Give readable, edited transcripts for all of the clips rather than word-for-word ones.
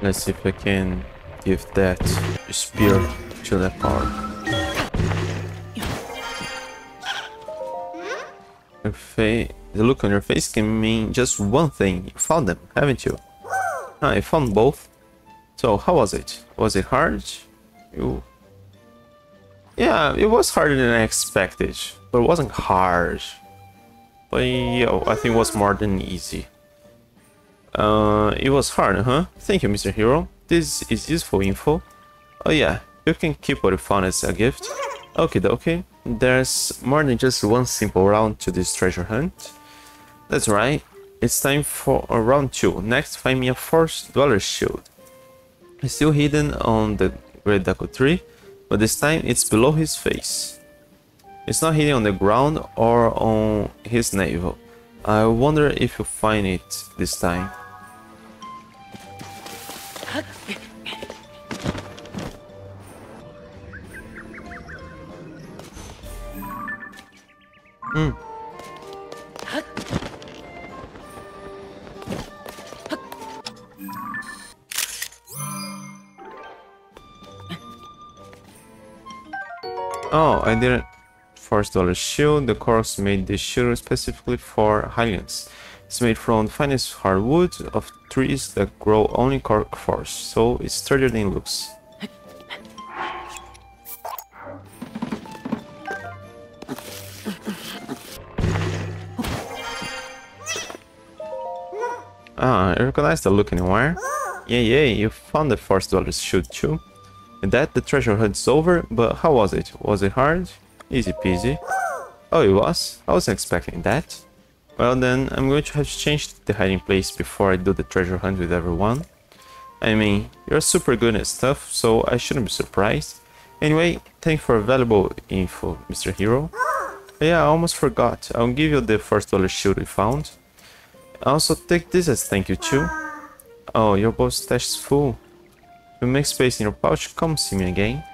Let's see if I can give that spear to that part. Your face, the look on your face can mean just one thing. You found them, haven't you? I found both. So how was it? Was it hard? Yeah, it was harder than I expected, but it wasn't hard. But yo, I think it was more than easy. It was hard, huh? Thank you, Mr. Hero. This is useful info. Oh yeah, you can keep what you found as a gift. Okie dokie. There's more than just one simple round to this treasure hunt. That's right. It's time for round 2. Next, find me a Forest Dweller's Shield. It's still hidden on the Great Deku Tree, but this time it's below his face. It's not hidden on the ground or on his navel. I wonder if you'll find it this time. Oh, I didn't. Forest Dweller's Shield. The Koroks made this shield specifically for Hylians. It's made from the finest hardwood of trees that grow only in Korok Forest, so it's sturdier than it looks. Ah, I recognize the look anywhere. Yeah, you found the Forest Dweller's Shield too. And that, the treasure hunt's over, but how was it? Was it hard? Easy peasy. Oh, it was? I wasn't expecting that. Well then, I'm going to have to change the hiding place before I do the treasure hunt with everyone. I mean, you're super good at stuff, so I shouldn't be surprised. Anyway, thanks for valuable info, Mr. Hero. Yeah, I almost forgot. I'll give you the Forest Dweller's Shield we found. Also, take this as thank you too. Oh, your bow stash is full. To make space in your pouch, come see me again.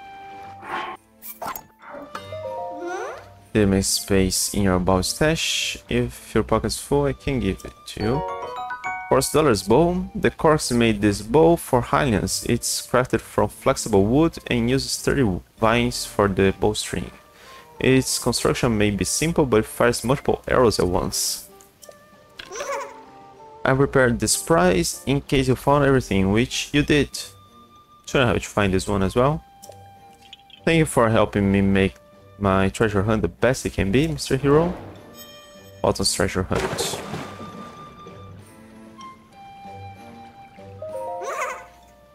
To make space in your bow stash. If your pocket's full, I can give it to you. Forest Dweller's bow. The Koroks made this bow for Hylians. It's crafted from flexible wood and uses sturdy vines for the bowstring. Its construction may be simple, but it fires multiple arrows at once. I prepared this prize in case you found everything, which you did. Should I have to find this one as well? Thank you for helping me make my treasure hunt the best it can be, Mr. Hero. Walton's Treasure Hunt.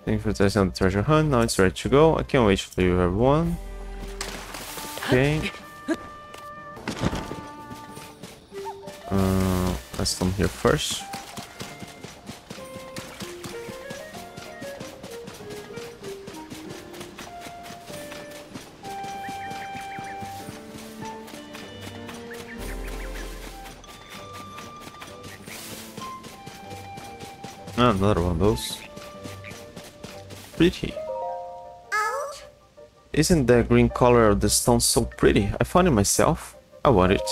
Thank you for testing on the treasure hunt. Now it's ready to go. I can't wait to play with everyone. Okay. Let's come here first. Another one of those. Pretty. Isn't the green color of the stone so pretty? I found it myself. I want it.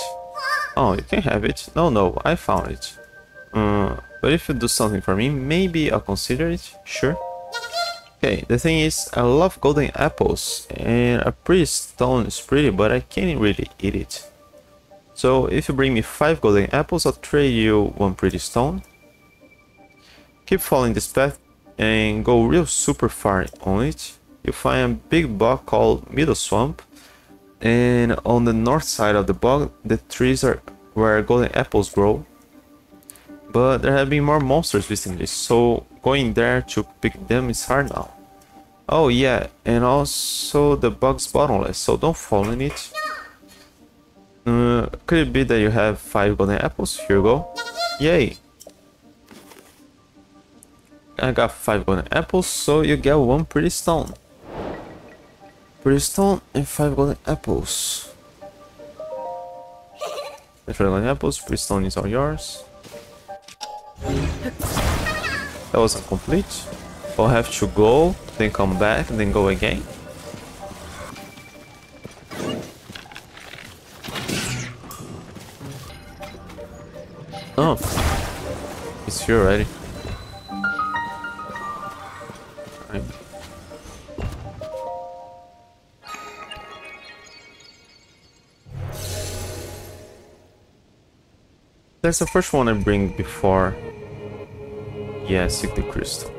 Oh, you can have it. No, I found it. But if you do something for me, maybe I'll consider it. Sure. Okay, the thing is, I love golden apples. And a pretty stone is pretty, but I can't really eat it. So if you bring me 5 golden apples, I'll trade you 1 pretty stone. Keep following this path and go real super far on it. You'll find a big bog called Middle Swamp, and on the north side of the bog, the trees are where golden apples grow. But there have been more monsters recently, so going there to pick them is hard now. Oh yeah, and also the bog's bottomless, so don't fall in it. Could it be that you have 5 golden apples? Here you go. Yay! I got 5 golden apples, so you get 1 pretty stone. Pretty stone and 5 golden apples. The 5 golden apples, pretty stone is all yours. That wasn't complete. I'll have to go, then come back, then go again. Oh, it's here already. That's the first one I bring before. Yeah, seek the crystal.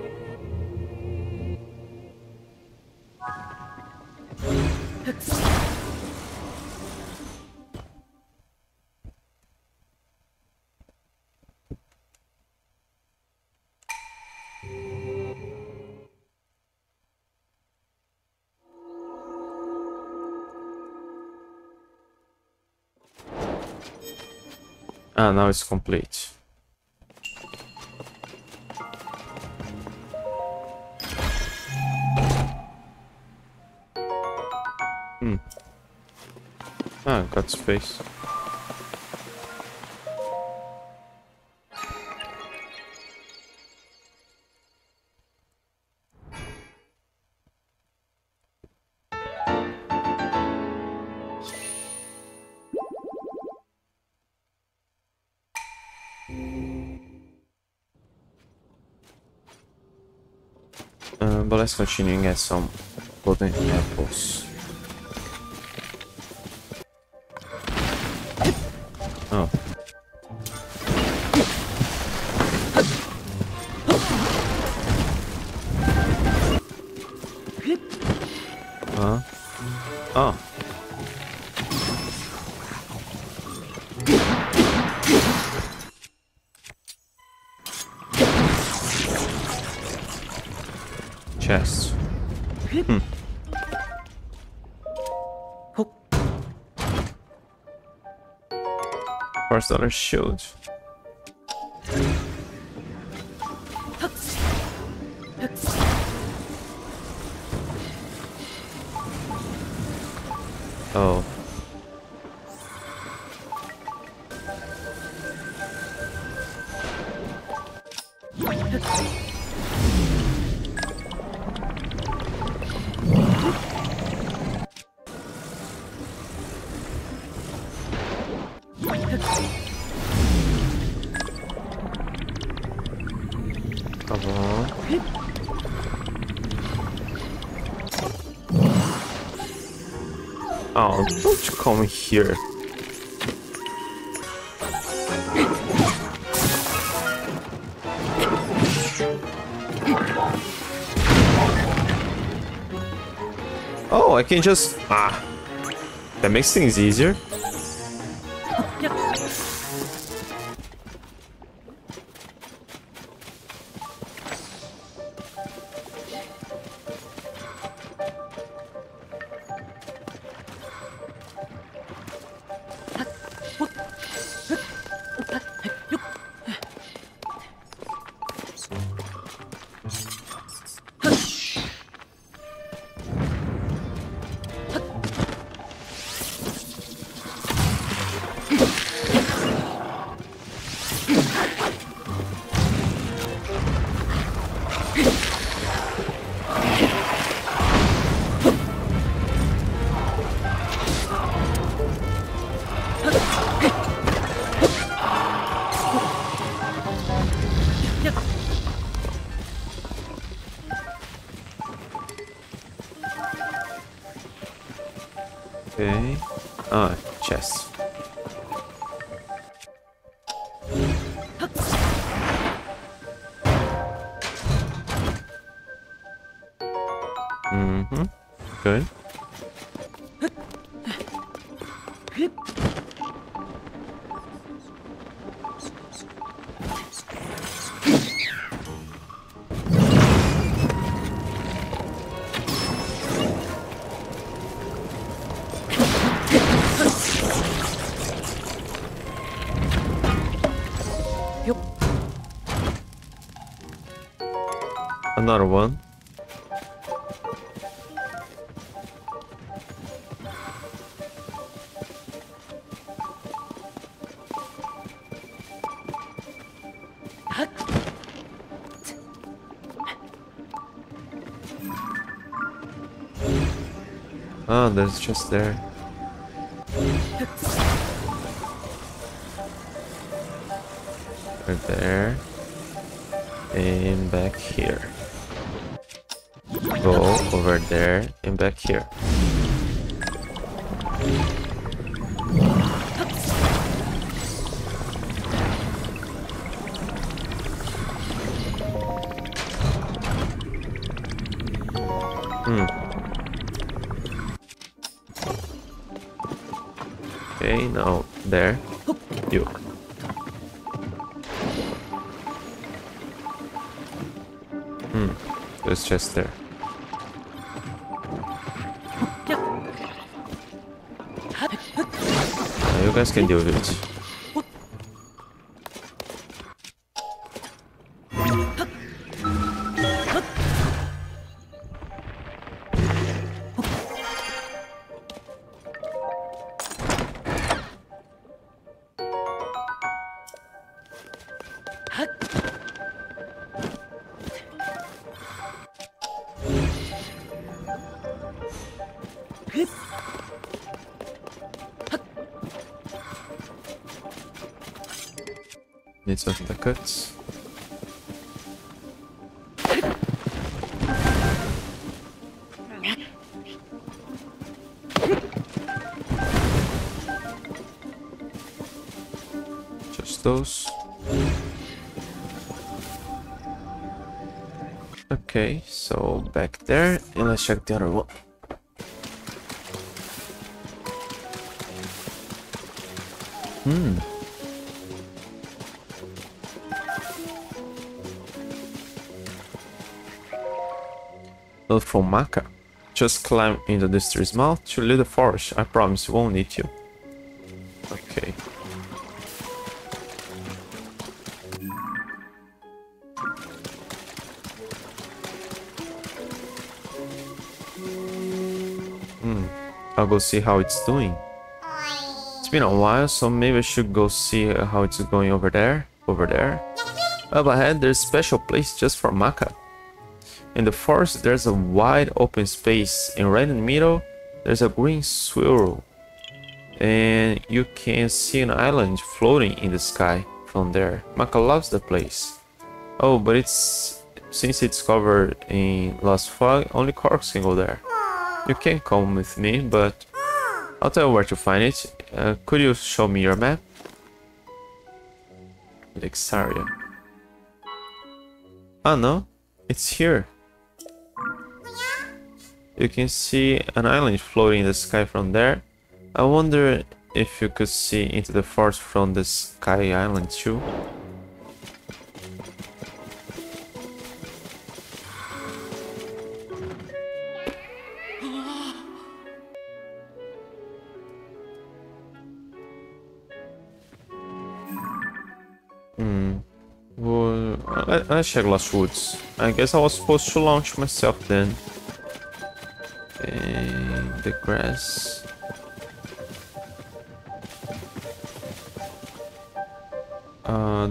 Ah, now it's complete. Ah, got space. But let's continue and get some golden apples. Oh. Huh? Oh. Chest. Hmm. Forest Dweller's Shield. Oh. Oh, don't you come here. Oh, I can just... Ah, that makes things easier. Okay. Ah, chest. Mm-hmm. Good. Another one. Ah, oh, there's just there. Right there. And back here. Go over there and back here. Okay, now there. You. There's chest there. You guys can deal with it. Need something that cuts. Just those. Okay, so back there, and let's check the other one. Note from Maca. Just climb into this tree's mouth to leave the forest. I promise it won't eat you. Okay. I'll go see how it's doing. It's been a while, so maybe I should go see how it's going over there. Up ahead, there's a special place just for Maca. In the forest, there's a wide open space, and right in the middle, there's a green swirl. And you can see an island floating in the sky from there. Maca loves the place. Oh, but since it's covered in Lost Fog, only Korok can go there. You can come with me, but I'll tell you where to find it. Could you show me your map? Lexaria. Oh no, it's here. You can see an island floating in the sky from there. I wonder if you could see into the forest from the sky island too. Well, let's check Lost Woods. I guess I was supposed to launch myself then. And the grass.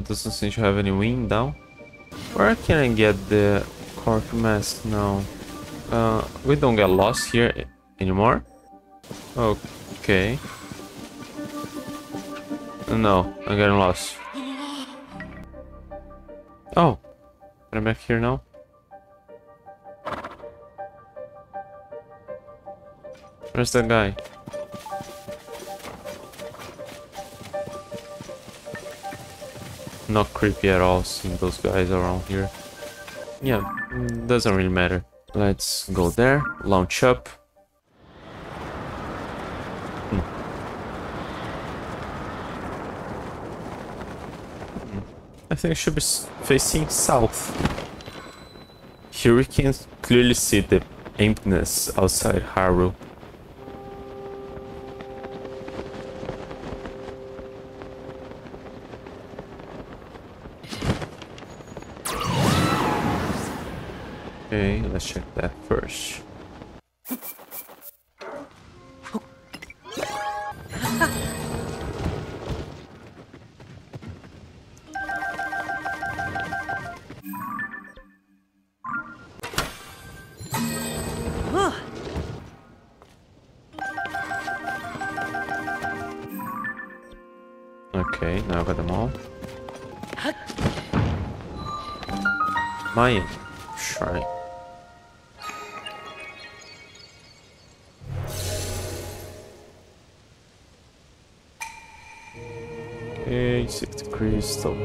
Doesn't seem to have any wind down. Where can I get the Korok mask now? We don't get lost here anymore. Okay. No, I'm getting lost. Oh, I'm back here now. Where's that guy? Not creepy at all seeing those guys around here. Yeah, doesn't really matter. Let's go there, launch up. I think I should be facing south. Here we can clearly see the emptiness outside Hyrule. Okay, let's check that first. Okay, now I got them all. Mayan Shrine. Okay, 60 crystal.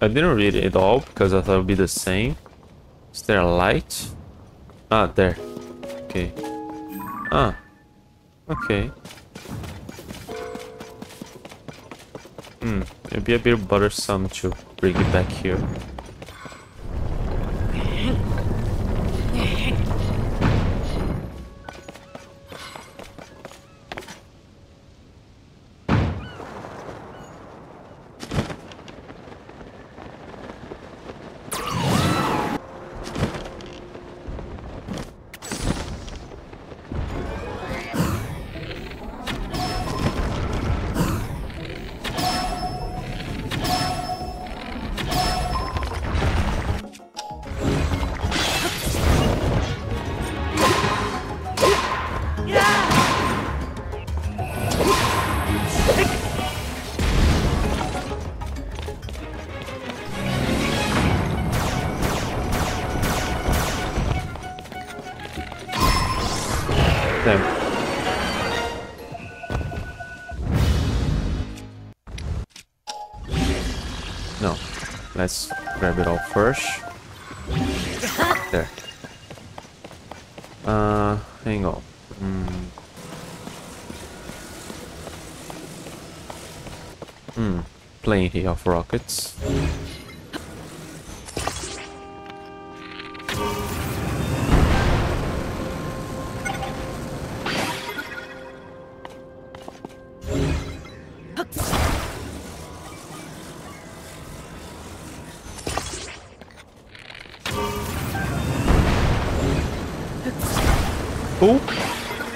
I didn't read it all because I thought it would be the same. Is there a light? Ah, there. Okay. Ah. Okay. Hmm. It'd be a bit bothersome to bring it back here. Let's grab it all first. There. Hang on. Plenty of rockets.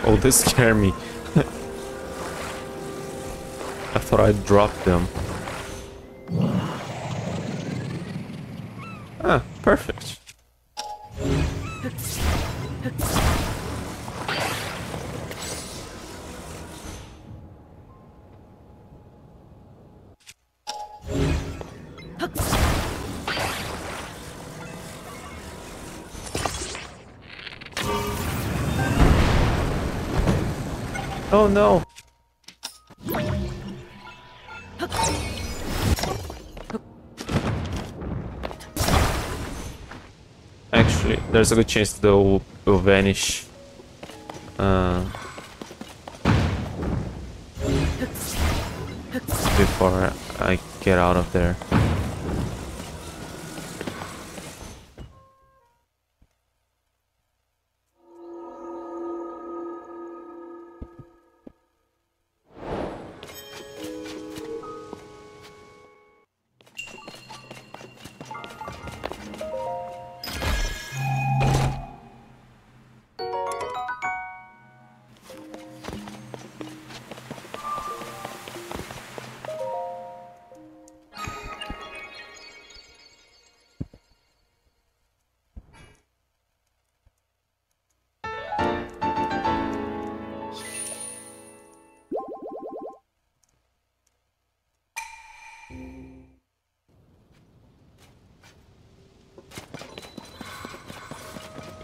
Oh, this scared me. I thought I dropped them. Ah, perfect. Oh no! Actually, there's a good chance they'll vanish. Before I get out of there.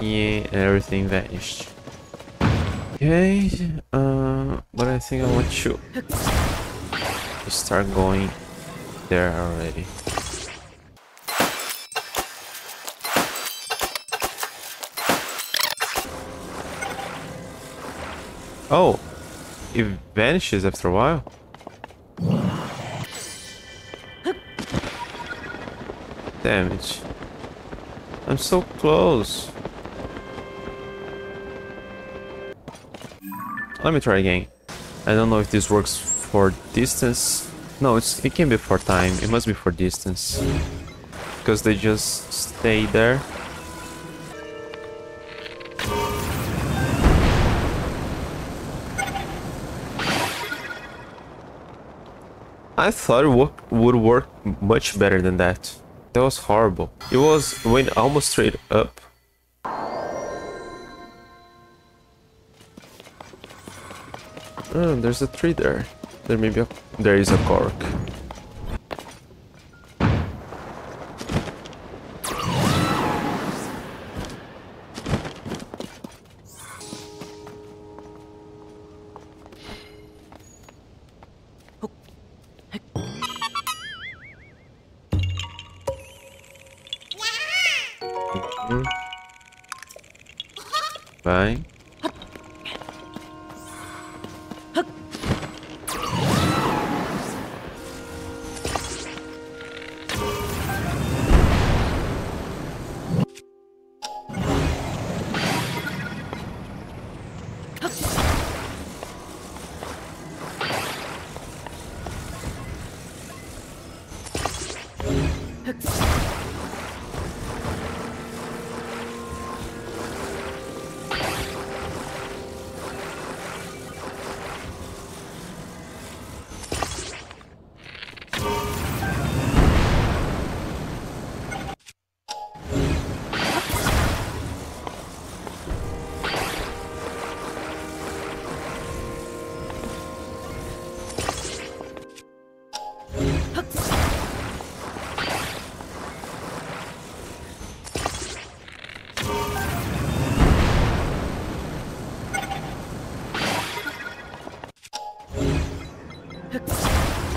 Yeah, everything vanished. Okay, but I think I want to start going there already. Oh, it vanishes after a while. Damn it. I'm so close. Let me try again. I don't know if this works for distance. No, it can be for time. It must be for distance. Because they just stay there. I thought it would work much better than that. That was horrible. It went almost straight up. Oh, there's a tree there. There may be a... There is a Korok. Bye.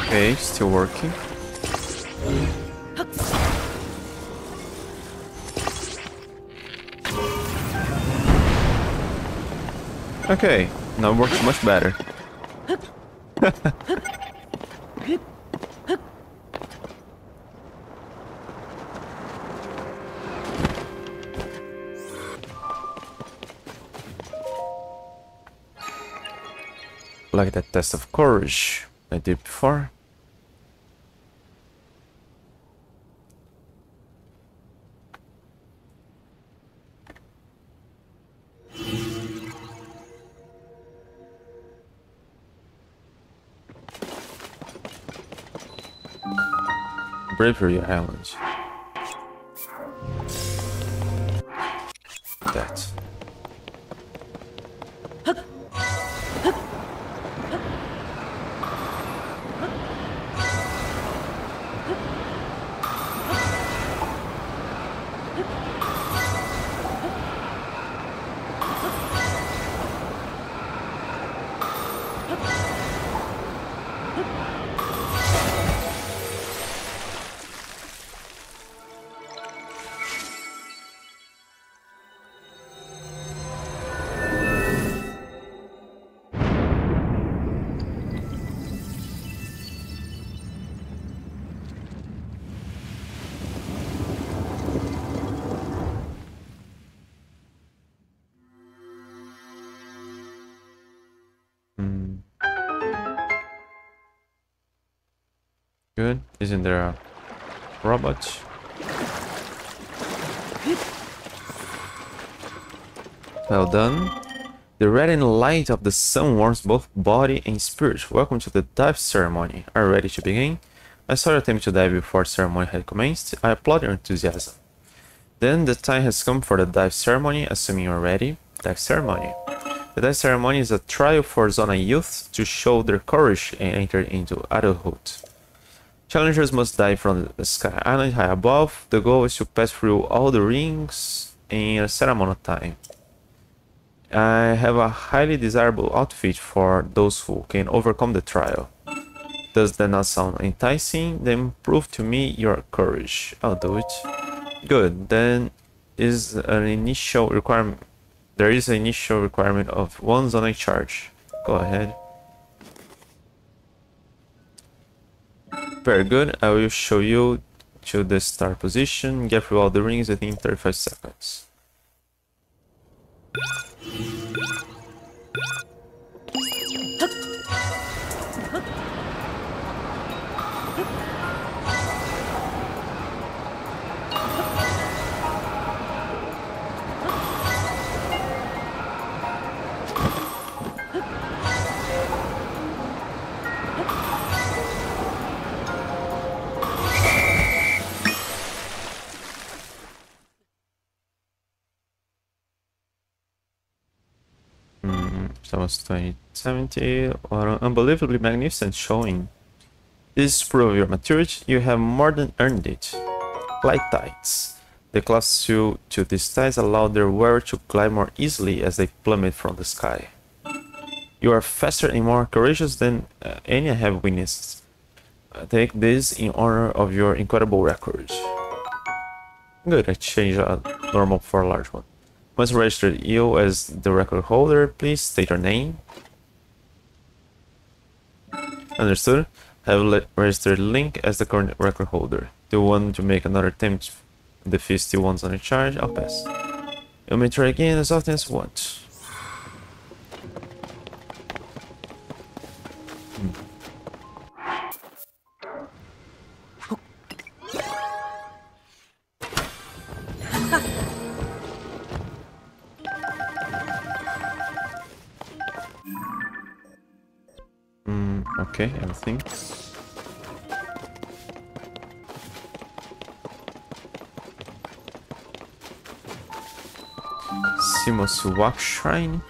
Okay, still working. Okay, now it works much better. Like that test of courage I did before. Bravery Island. That. Good. Isn't there a robot? Well done. The reddening light of the sun warms both body and spirit. Welcome to the dive ceremony. Are you ready to begin? I saw your attempt to dive before ceremony had commenced. I applaud your enthusiasm. Then the time has come for the dive ceremony, assuming you are ready. Dive ceremony. The dive ceremony is a trial for Zona youth to show their courage and enter into adulthood. Challengers must dive from the sky island high above. The goal is to pass through all the rings in a set amount of time. I have a highly desirable outfit for those who can overcome the trial. Does that not sound enticing? Then prove to me your courage. I'll do it. Good. Then is an initial requirement. There is an initial requirement of 1 Zonic charge. Go ahead. Very good, I will show you to the start position, get through all the rings within 35 seconds. That was 2070, or an unbelievably magnificent showing. This proves your maturity, you have more than earned it. Glide Tights. The class 2 to these tights allow their wearer to glide more easily as they plummet from the sky. You are faster and more courageous than any I have witnessed. Take this in honor of your incredible record. I'm going to change a normal for a large one. Once registered you as the record holder, please state your name. Understood. Have registered Link as the current record holder. Do you want to make another attempt at the 51 on a charge? I'll pass. You may try again as often as you want. Okay, everything. Simosuwak Shrine.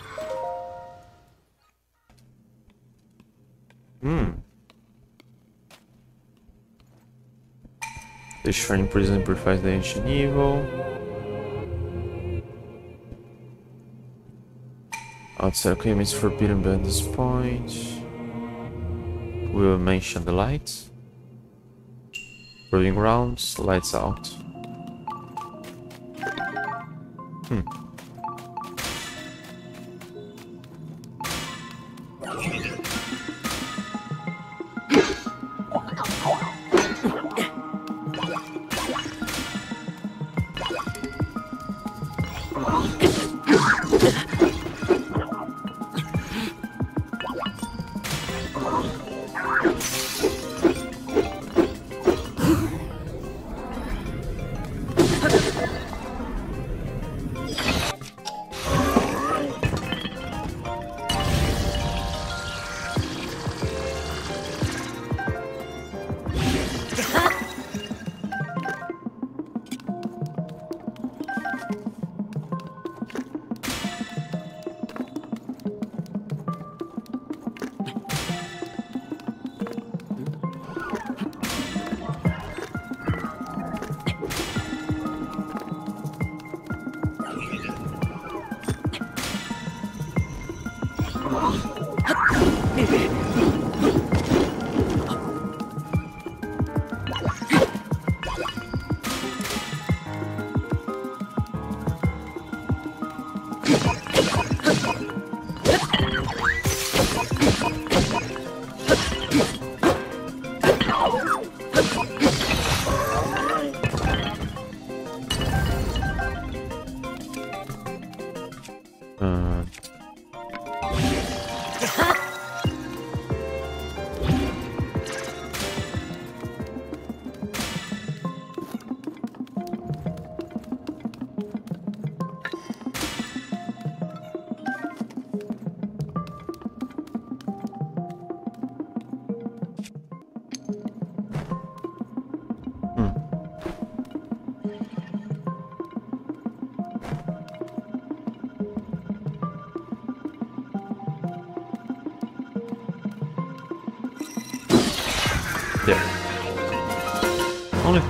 The shrine prison purifies the ancient evil. Outside claim is forbidden by this point. We will mention the lights. Rolling rounds, lights out.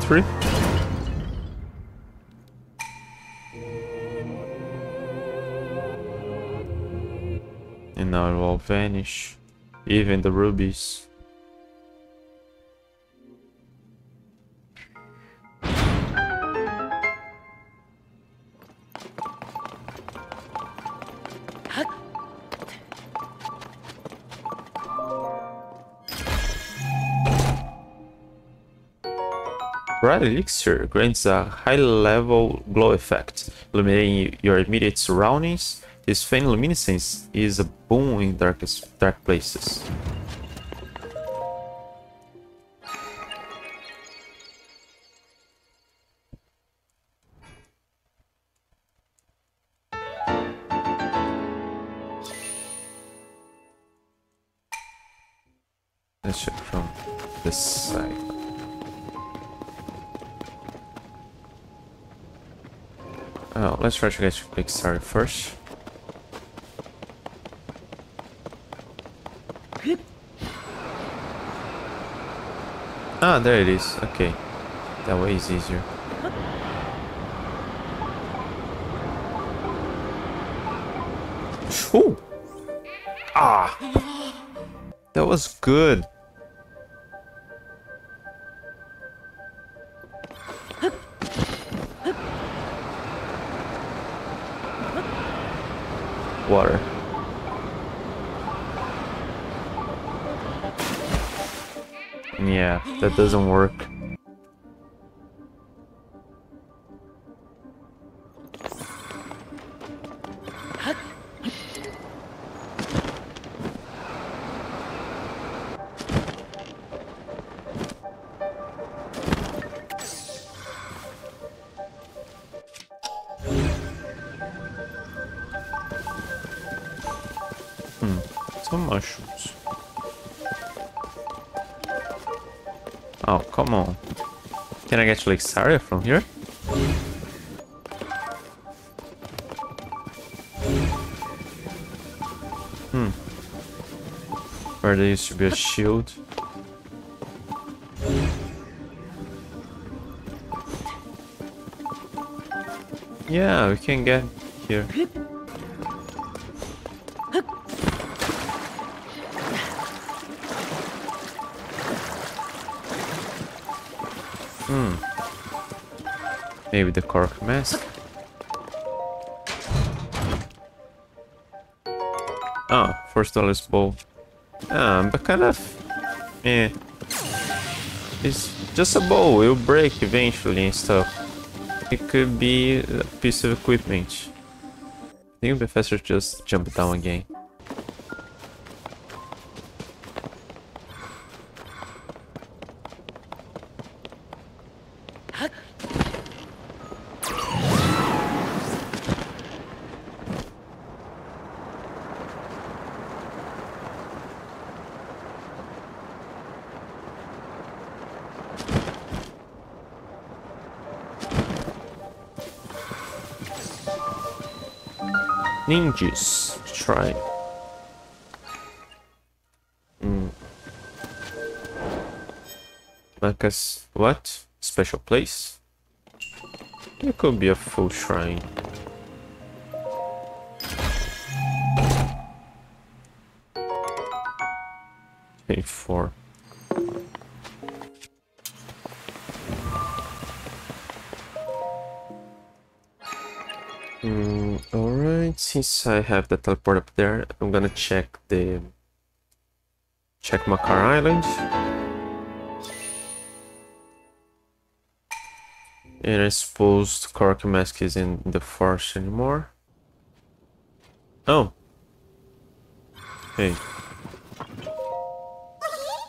Three. And now it will vanish, even the rubies. Elixir grants a high-level glow effect, illuminating your immediate surroundings. This faint luminescence is a boon in dark places. Let's check from this side. Let's try to get to quick start first. Ah, there it is. Okay. That way is easier. Ooh. Ah! That was good. water. And yeah, that doesn't work. Some mushrooms. Oh, come on. Can I get like Saria from here? Where there used to be a shield. Yeah, we can get here. Maybe the Korok mask. Oh, Forest Dweller's bow. But kind of... eh. It's just a bow, it'll break eventually and stuff. It could be a piece of equipment. I think it'd be faster to just jump down again. Ninjas, try. Maca's what? Special place? It could be a full shrine. Page 4. Alright, since I have the teleport up there, I'm gonna check the... check Maca Island. And I suppose the Korok mask is in the forest anymore. Oh! Hey.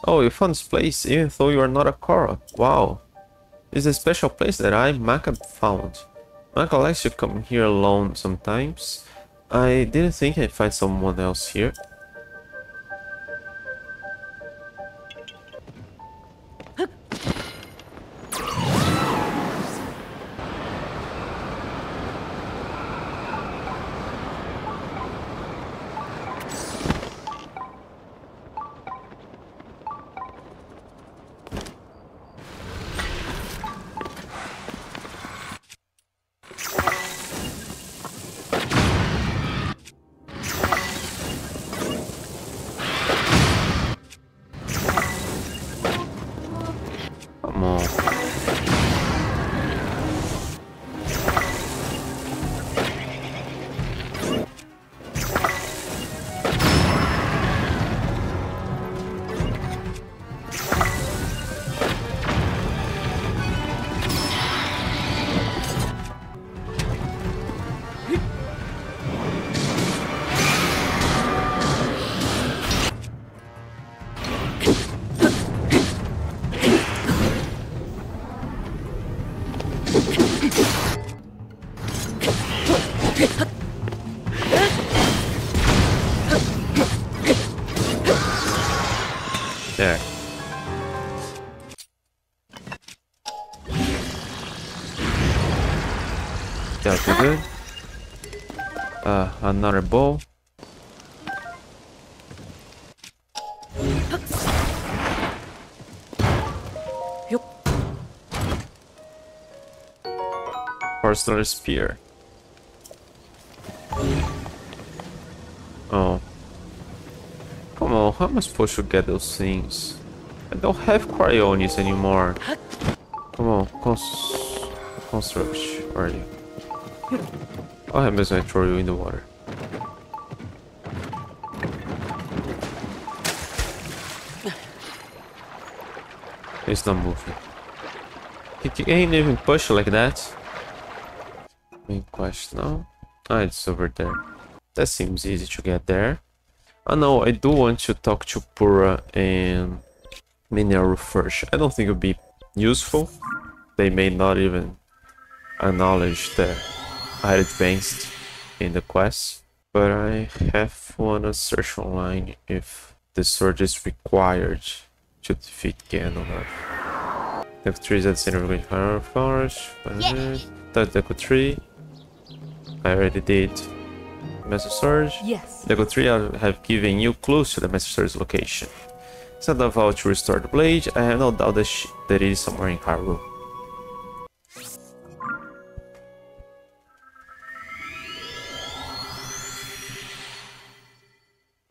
Oh, you found this place even though you are not a Korok. Wow. It's a special place that I, Maca, found. Maca likes to come here alone sometimes. I didn't think I'd find someone else here. Good. Another bow. Forest Dweller's spear. Oh, come on! How am I supposed to get those things? I don't have cryonis anymore. Come on, construct. Where are you? Oh, I miss I throw you in the water. It's not moving. It ain't even push like that. Main quest now. Ah, it's over there. That seems easy to get there. Oh no, I do want to talk to Pura and Minoru first. I don't think it would be useful. They may not even acknowledge that I advanced in the quest. But I have wanna search online if the sword is required to defeat Ganon. Deku Tree is at the center of Great Forest. Yes. That Deku Tree. I already did. Master Sword. Yes. Deku Tree, I have given you clues to the Master Sword's location. It's not about to restore the blade. I have no doubt that it is somewhere in Hyrule.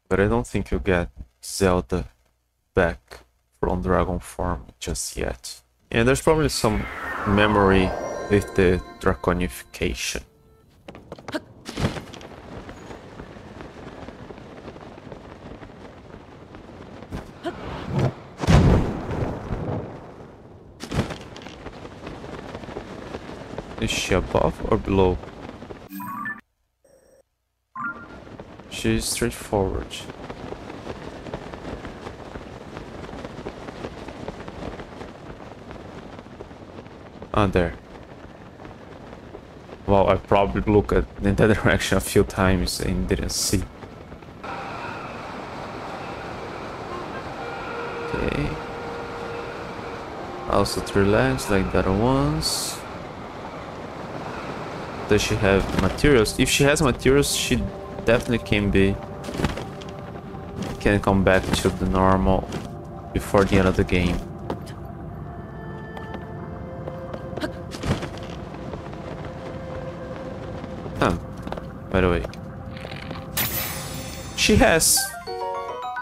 But I don't think you get Zelda back from Dragon Form just yet. And there's probably some memory with the draconification. Is she above or below? She's straightforward. Ah, there. Well, I probably looked in that direction a few times and didn't see. Okay. Also, to relax like that once. Does she have materials? If she has materials, she definitely can come back to the normal before the end of the game. By the way, she has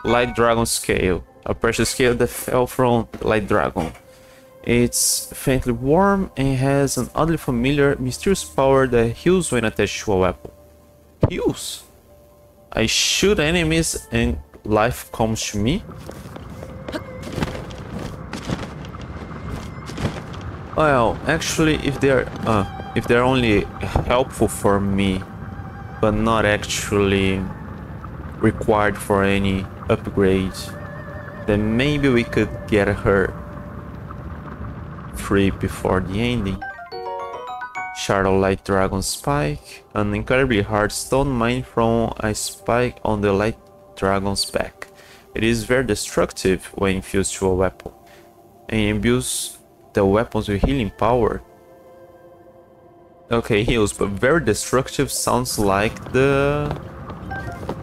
Light Dragon Scale, a precious scale that fell from Light Dragon. It's faintly warm and has an oddly familiar, mysterious power that heals when attached to a weapon. Heals? I shoot enemies and life comes to me? Well, actually, if they're only helpful for me, but not actually required for any upgrade, then maybe we could get her free before the ending. Shadow Light dragon spike, an incredibly hard stone mine from a spike on the light dragon's back. It is very destructive when infused to a weapon, and imbues the weapons with healing power. Okay, heals, but very destructive sounds like the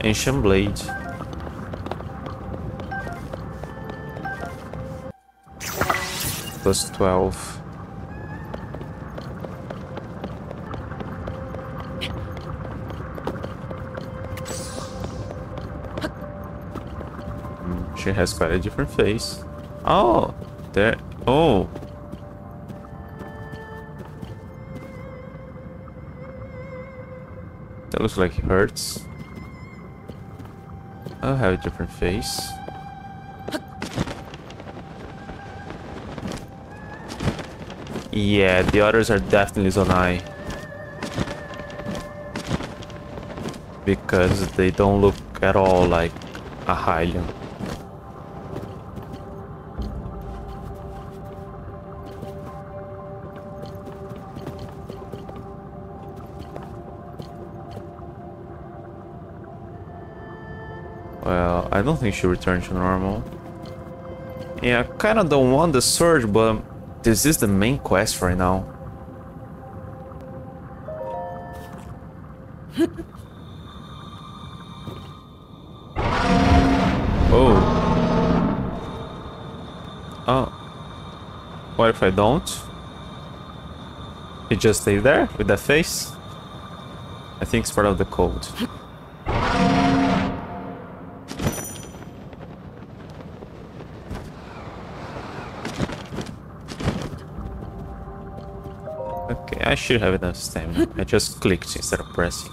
ancient blade. Plus 12. She has quite a different face. Oh, there. Oh. That looks like it hurts. I'll have a different face. Yeah, the others are definitely Zonai. Because they don't look at all like a Hylian. Well, I don't think she returned to normal. Yeah, I kinda don't want the surge, but this is the main quest right now. Oh. Oh. What if I don't? It just stay there with that face? I think it's part of the code. I should have enough stamina. I just clicked instead of pressing.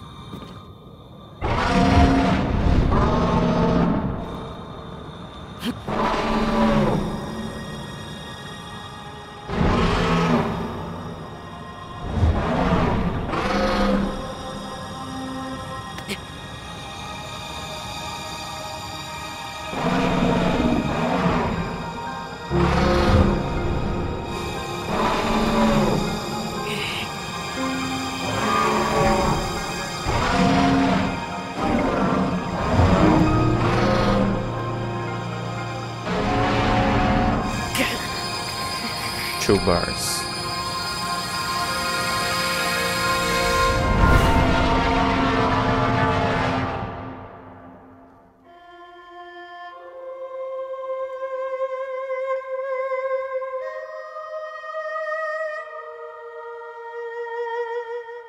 2 bars.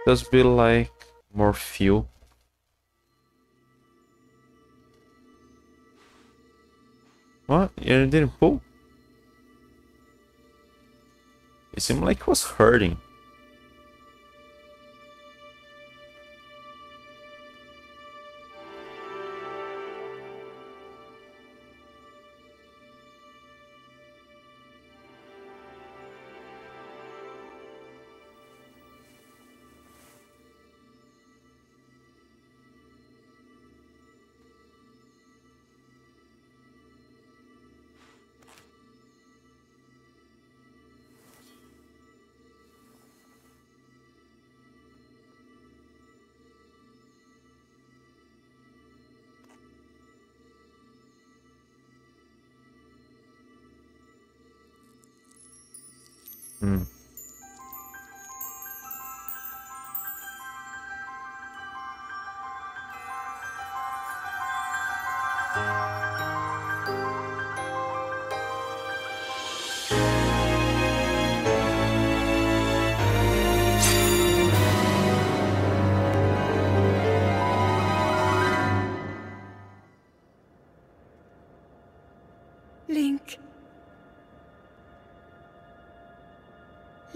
Just be like more fuel. What? You didn't pull? It seemed like it was hurting.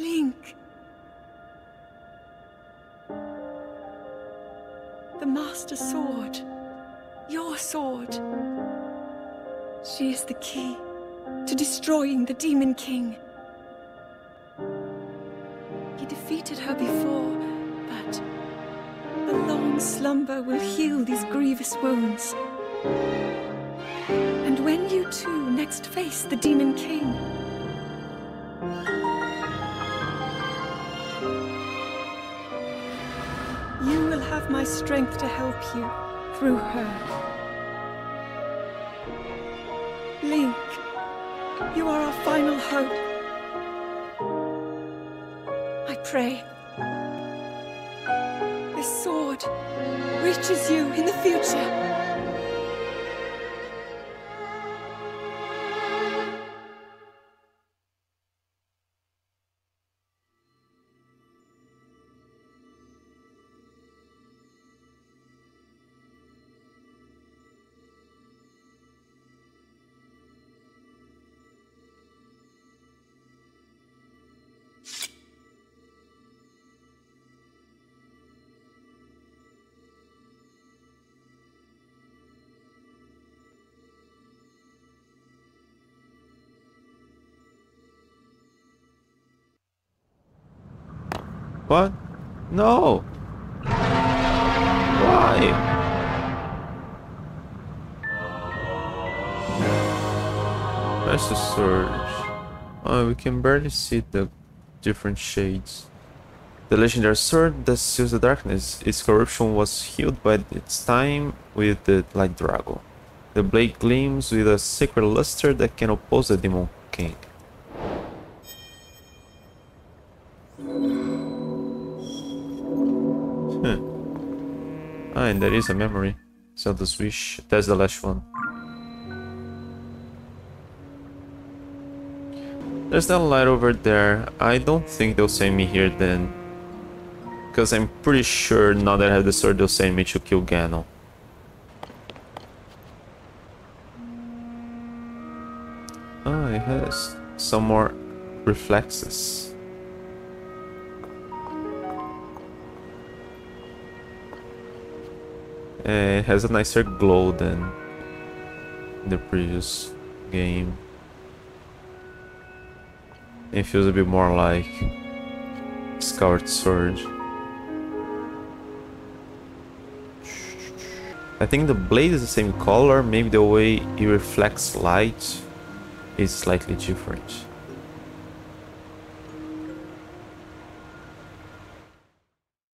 Link! The Master Sword. Your sword. She is the key to destroying the Demon King. He defeated her before, but the long slumber will heal these grievous wounds. And when you two next face the Demon King, have my strength to help you through her. Link, you are our final hope. I pray this sword reaches you in the future. What? No! Why? Master Sword. Oh, we can barely see the different shades. The legendary sword that seals the darkness. Its corruption was healed by its time with the Light Dragon. The blade gleams with a secret luster that can oppose the Demon King. Ah, and there is a memory. Zelda's Wish. That's the last one. There's that light over there. I don't think they'll send me here then. Because I'm pretty sure now that I have the sword, they'll send me to kill Ganon. Ah, it has some more reflexes. It has a nicer glow than the previous game. It feels a bit more like Skyward Sword. I think the blade is the same color, maybe the way it reflects light is slightly different.